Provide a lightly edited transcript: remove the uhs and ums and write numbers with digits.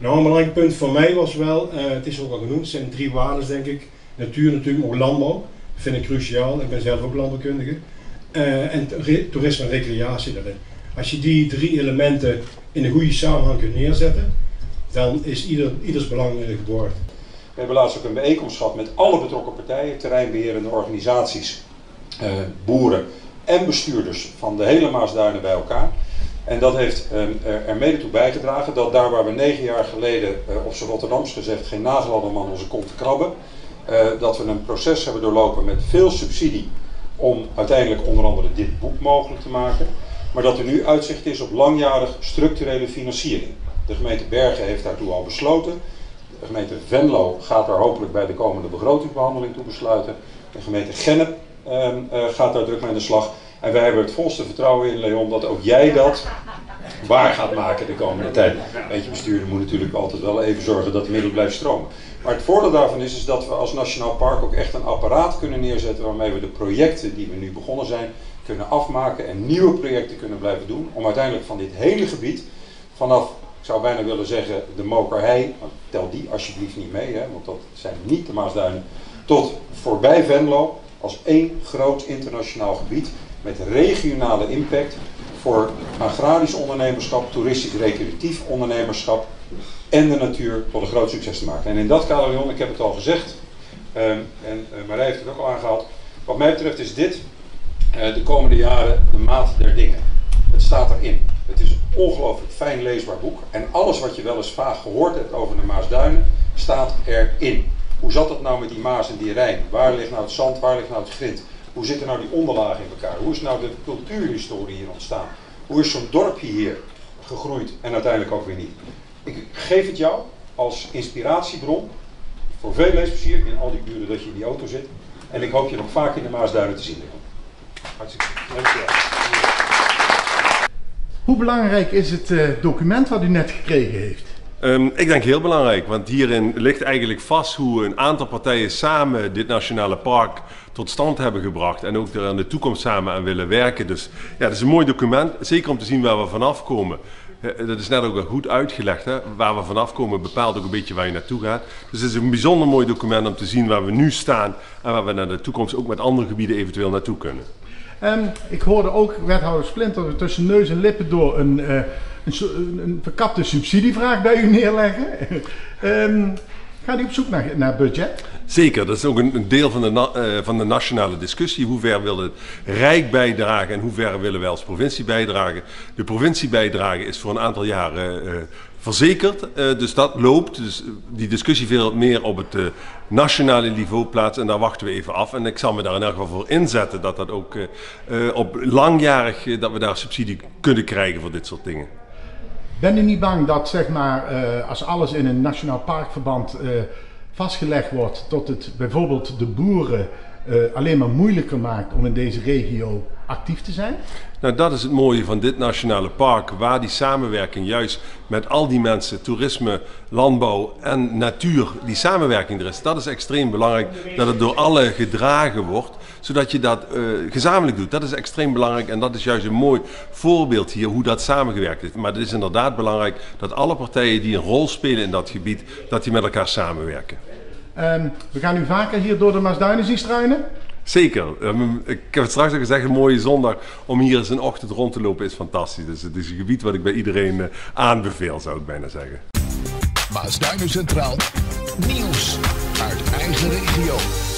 Nou, een belangrijk punt voor mij was wel, het is ook al genoemd, het zijn drie waarden denk ik. Natuur natuurlijk, ook landbouw, dat vind ik cruciaal, ik ben zelf ook landbouwkundige. En toerisme en recreatie daarin. Als je die drie elementen in een goede samenhang kunt neerzetten, dan is ieders belang geborgd. We hebben laatst ook een bijeenkomst gehad met alle betrokken partijen, terreinbeherende organisaties, boeren en bestuurders van de hele Maasduinen bij elkaar. En dat heeft er mede toe bijgedragen dat daar waar we 9 jaar geleden, op z'n Rotterdams gezegd, geen nagel hadden om aan onze kont te krabben, dat we een proces hebben doorlopen met veel subsidie om uiteindelijk onder andere dit boek mogelijk te maken. Maar dat er nu uitzicht is op langjarig structurele financiering. De gemeente Bergen heeft daartoe al besloten. De gemeente Venlo gaat daar hopelijk bij de komende begrotingsbehandeling toe besluiten. De gemeente Gennep gaat daar druk mee aan de slag. En wij hebben het volste vertrouwen in, Léon, dat ook jij dat waar gaat maken de komende tijd. Weet je, bestuurder moet natuurlijk altijd wel even zorgen dat de middelen blijft stromen. Maar het voordeel daarvan is dat we als Nationaal Park ook echt een apparaat kunnen neerzetten waarmee we de projecten die we nu begonnen zijn kunnen afmaken en nieuwe projecten kunnen blijven doen. Om uiteindelijk van dit hele gebied, vanaf, ik zou bijna willen zeggen, de Mookerheide, tel die alsjeblieft niet mee, hè, want dat zijn niet de Maasduinen, tot voorbij Venlo als één groot internationaal gebied met regionale impact voor agrarisch ondernemerschap, toeristisch-recreatief ondernemerschap en de natuur tot een groot succes te maken. En in dat kader, Leon, ik heb het al gezegd, en Marij heeft het ook al aangehaald, wat mij betreft is dit de komende jaren de maat der dingen. Het staat erin. Het is een ongelooflijk fijn leesbaar boek en alles wat je wel eens vaag gehoord hebt over de Maasduinen staat erin. Hoe zat dat nou met die Maas en die Rijn? Waar ligt nou het zand? Waar ligt nou het grind? Hoe zitten nou die onderlagen in elkaar? Hoe is nou de cultuurhistorie hier ontstaan? Hoe is zo'n dorpje hier gegroeid en uiteindelijk ook weer niet? Ik geef het jou als inspiratiebron voor veel leesplezier in al die buren dat je in die auto zit. En ik hoop je nog vaak in de Maasduinen te zien. Hartstikke bedankt. Hoe belangrijk is het document wat u net gekregen heeft? Ik denk heel belangrijk, want hierin ligt eigenlijk vast hoe een aantal partijen samen dit nationale park tot stand hebben gebracht en ook er aan de toekomst samen aan willen werken. Dus ja, het is een mooi document, zeker om te zien waar we vanaf komen. Dat is net ook wel goed uitgelegd, hè? Waar we vanaf komen bepaalt ook een beetje waar je naartoe gaat. Dus het is een bijzonder mooi document om te zien waar we nu staan en waar we naar de toekomst ook met andere gebieden eventueel naartoe kunnen. Ik hoorde ook wethouder Splinter tussen neus en lippen door een verkapte subsidievraag bij u neerleggen. Gaat u op zoek naar budget? Zeker, dat is ook een deel van de nationale discussie. Hoe ver wil het Rijk bijdragen en hoe ver willen wij als provincie bijdragen? De provincie bijdragen is voor een aantal jaren verzekerd, dus dat loopt. Dus die discussie veel meer op het nationale niveau plaats en daar wachten we even af. En ik zal me daar in elk geval voor inzetten dat dat ook op langjarig dat we daar subsidie kunnen krijgen voor dit soort dingen. Ben je niet bang dat, zeg maar, als alles in een nationaal parkverband vastgelegd wordt, dat het bijvoorbeeld de boeren alleen maar moeilijker maakt om in deze regio actief te zijn? Nou, dat is het mooie van dit nationale park, waar die samenwerking juist met al die mensen, toerisme, landbouw en natuur, die samenwerking er is. Dat is extreem belangrijk, dat het door alle gedragen wordt, zodat je dat gezamenlijk doet. Dat is extreem belangrijk en dat is juist een mooi voorbeeld hier, hoe dat samengewerkt is. Maar het is inderdaad belangrijk dat alle partijen die een rol spelen in dat gebied, dat die met elkaar samenwerken. We gaan nu vaker hier door de Maasduinen zien struinen. Zeker. Ik heb het straks al gezegd, een mooie zondag om hier eens een ochtend rond te lopen is fantastisch. Dus het is een gebied wat ik bij iedereen aanbeveel, zou ik bijna zeggen. Maasduinen-Centraal. Nieuws uit eigen regio.